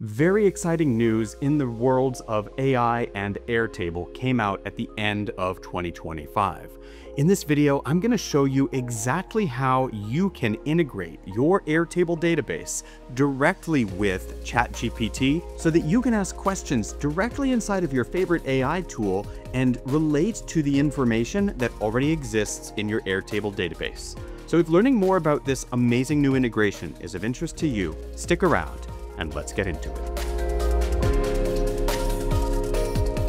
Very exciting news in the worlds of AI and Airtable came out at the end of 2025. In this video, I'm going to show you exactly how you can integrate your Airtable database directly with ChatGPT so that you can ask questions directly inside of your favorite AI tool and relate to the information that already exists in your Airtable database. So if learning more about this amazing new integration is of interest to you, stick around. And let's get into it.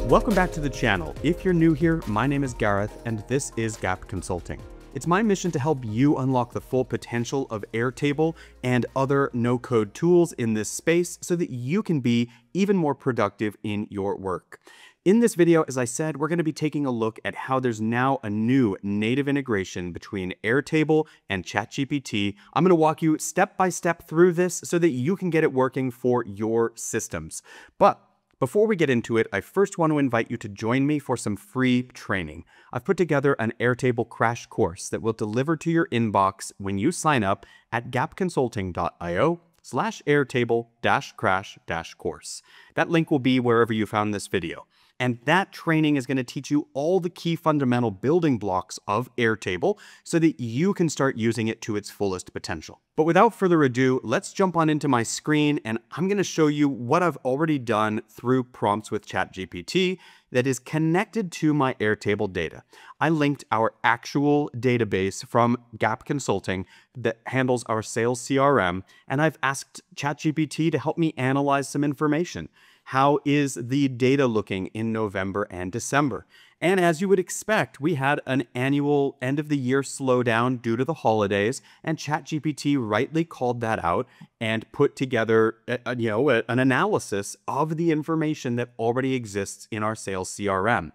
Welcome back to the channel. If you're new here, my name is Gareth and this is Gap Consulting. It's my mission to help you unlock the full potential of Airtable and other no-code tools in this space so that you can be even more productive in your work. In this video, as I said, we're going to be taking a look at how there's now a new native integration between Airtable and ChatGPT. I'm going to walk you step by step through this so that you can get it working for your systems. But before we get into it, I first want to invite you to join me for some free training. I've put together an Airtable crash course that will deliver to your inbox when you sign up at gapconsulting.io/airtable-crash-course. That link will be wherever you found this video. And that training is going to teach you all the key fundamental building blocks of Airtable so that you can start using it to its fullest potential. But without further ado, let's jump on into my screen and I'm going to show you what I've already done through prompts with ChatGPT that is connected to my Airtable data. I linked our actual database from Gap Consulting that handles our sales CRM, and I've asked ChatGPT to help me analyze some information. How is the data looking in November and December? And as you would expect, we had an annual end of the year slowdown due to the holidays, and ChatGPT rightly called that out and put together an analysis of the information that already exists in our sales CRM.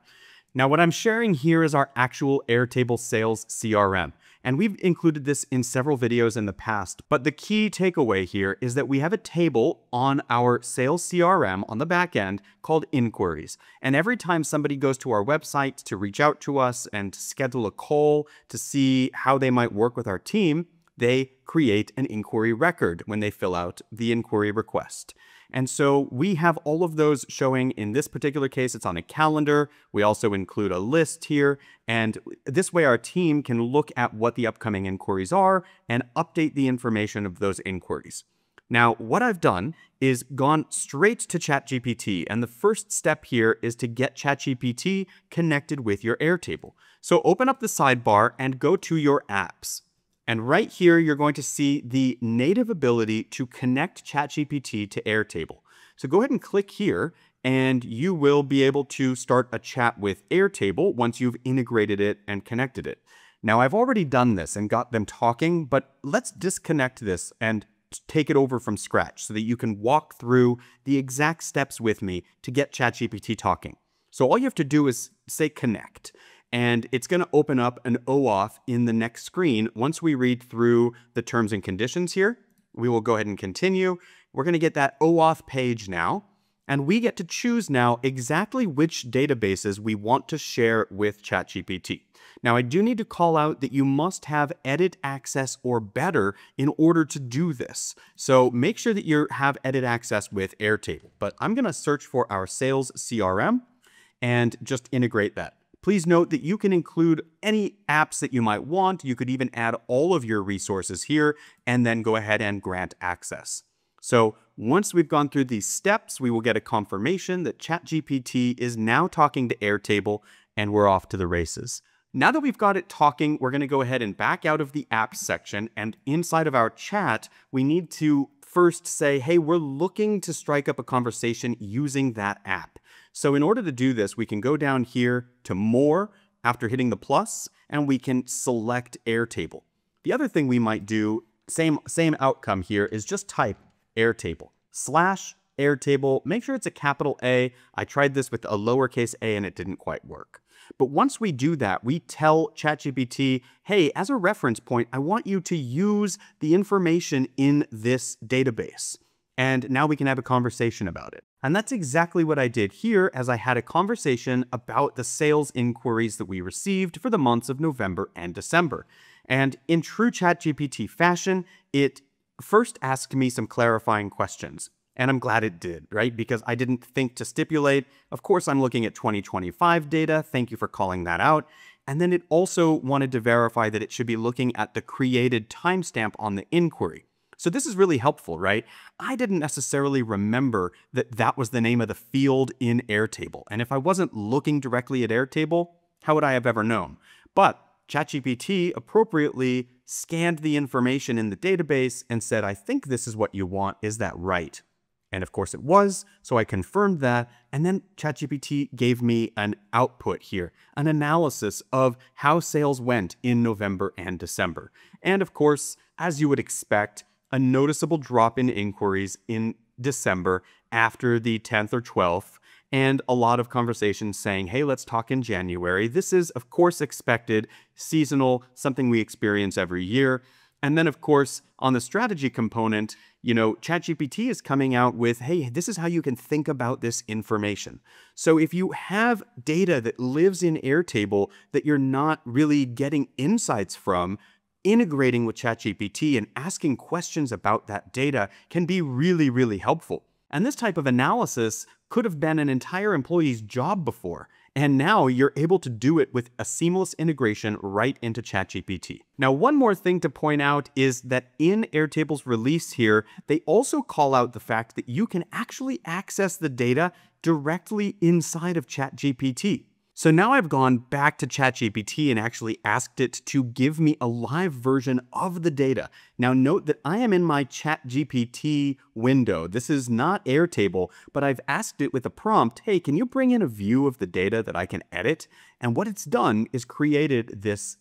Now, what I'm sharing here is our actual Airtable sales CRM. And we've included this in several videos in the past, but the key takeaway here is that we have a table on our sales CRM on the back end called inquiries. And every time somebody goes to our website to reach out to us and schedule a call to see how they might work with our team, they create an inquiry record when they fill out the inquiry request. And so we have all of those showing. In this particular case, it's on a calendar. We also include a list here. And this way our team can look at what the upcoming inquiries are and update the information of those inquiries. Now, what I've done is gone straight to ChatGPT. And the first step here is to get ChatGPT connected with your Airtable. So open up the sidebar and go to your apps. And right here, you're going to see the native ability to connect ChatGPT to Airtable. So go ahead and click here, and you will be able to start a chat with Airtable once you've integrated it and connected it. Now, I've already done this and got them talking, but let's disconnect this and take it over from scratch so that you can walk through the exact steps with me to get ChatGPT talking. So all you have to do is say connect. And it's going to open up an OAuth in the next screen. Once we read through the terms and conditions here, we will go ahead and continue. We're going to get that OAuth page now. And we get to choose now exactly which databases we want to share with ChatGPT. Now, I do need to call out that you must have edit access or better in order to do this. So make sure that you have edit access with Airtable. But I'm going to search for our sales CRM and just integrate that. Please note that you can include any apps that you might want. You could even add all of your resources here and then go ahead and grant access. So once we've gone through these steps, we will get a confirmation that ChatGPT is now talking to Airtable, and we're off to the races. Now that we've got it talking, we're going to go ahead and back out of the apps section, and inside of our chat, we need to first say, hey, we're looking to strike up a conversation using that app. So in order to do this, we can go down here to more after hitting the plus, and we can select Airtable. The other thing we might do, same outcome here, is just type Airtable /Airtable. Make sure it's a capital A. I tried this with a lowercase a and it didn't quite work. But once we do that, we tell ChatGPT, hey, as a reference point, I want you to use the information in this database. And now we can have a conversation about it. And that's exactly what I did here, as I had a conversation about the sales inquiries that we received for the months of November and December. And in true ChatGPT fashion, it first asked me some clarifying questions. And I'm glad it did, right? Because I didn't think to stipulate. Of course, I'm looking at 2025 data. Thank you for calling that out. And then it also wanted to verify that it should be looking at the created timestamp on the inquiry. So this is really helpful, right? I didn't necessarily remember that that was the name of the field in Airtable. And if I wasn't looking directly at Airtable, how would I have ever known? But ChatGPT appropriately scanned the information in the database and said, I think this is what you want. Is that right? And of course it was, so I confirmed that, and then ChatGPT gave me an output here, an analysis of how sales went in November and December. And of course, as you would expect, a noticeable drop in inquiries in December after the 10th or 12th, and a lot of conversations saying, hey, let's talk in January. This is, of course, expected, seasonal, something we experience every year. And then, of course, on the strategy component, you know, ChatGPT is coming out with, hey, this is how you can think about this information. So if you have data that lives in Airtable that you're not really getting insights from, integrating with ChatGPT and asking questions about that data can be really, really helpful. And this type of analysis could have been an entire employee's job before. And now you're able to do it with a seamless integration right into ChatGPT. Now, one more thing to point out is that in Airtable's release here, they also call out the fact that you can actually access the data directly inside of ChatGPT. So now I've gone back to ChatGPT and actually asked it to give me a live version of the data. Now note that I am in my ChatGPT window. This is not Airtable, but I've asked it with a prompt, hey, can you bring in a view of the data that I can edit? And what it's done is created this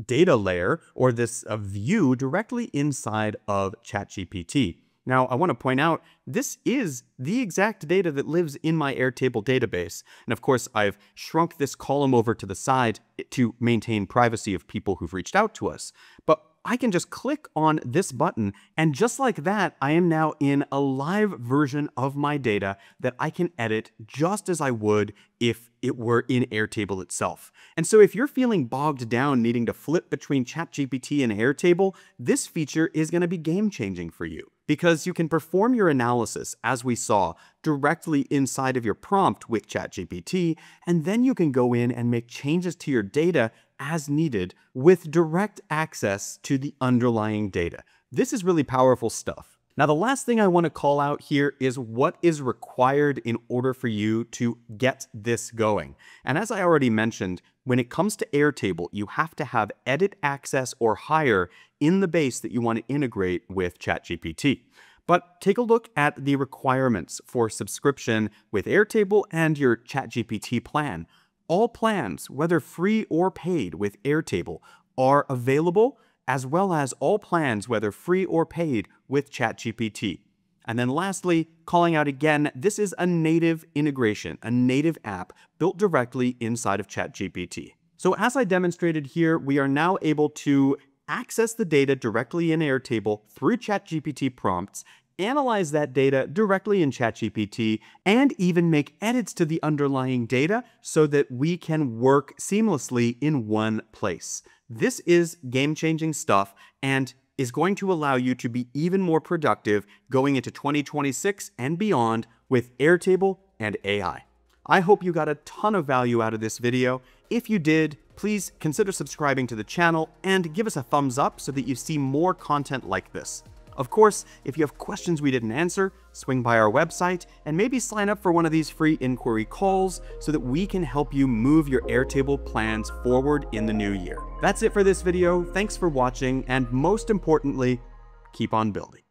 data layer or this view directly inside of ChatGPT. Now, I want to point out, this is the exact data that lives in my Airtable database. And of course, I've shrunk this column over to the side to maintain privacy of people who've reached out to us. But I can just click on this button, and just like that, I am now in a live version of my data that I can edit just as I would if it were in Airtable itself. And so if you're feeling bogged down needing to flip between ChatGPT and Airtable, this feature is going to be game-changing for you, because you can perform your analysis, as we saw, directly inside of your prompt with ChatGPT, and then you can go in and make changes to your data as needed with direct access to the underlying data. This is really powerful stuff. Now, the last thing I want to call out here is what is required in order for you to get this going. And as I already mentioned, when it comes to Airtable, you have to have edit access or higher in the base that you want to integrate with ChatGPT. But take a look at the requirements for subscription with Airtable and your ChatGPT plan. All plans, whether free or paid with Airtable, are available, as well as all plans, whether free or paid, with ChatGPT. And then lastly, calling out again, this is a native integration, a native app built directly inside of ChatGPT. So as I demonstrated here, we are now able to access the data directly in Airtable through ChatGPT prompts, analyze that data directly in ChatGPT, and even make edits to the underlying data so that we can work seamlessly in one place. This is game-changing stuff and is going to allow you to be even more productive going into 2026 and beyond with Airtable and AI. I hope you got a ton of value out of this video. If you did, please consider subscribing to the channel and give us a thumbs up so that you see more content like this. Of course, if you have questions we didn't answer, swing by our website and maybe sign up for one of these free inquiry calls so that we can help you move your Airtable plans forward in the new year. That's it for this video. Thanks for watching, and most importantly, keep on building.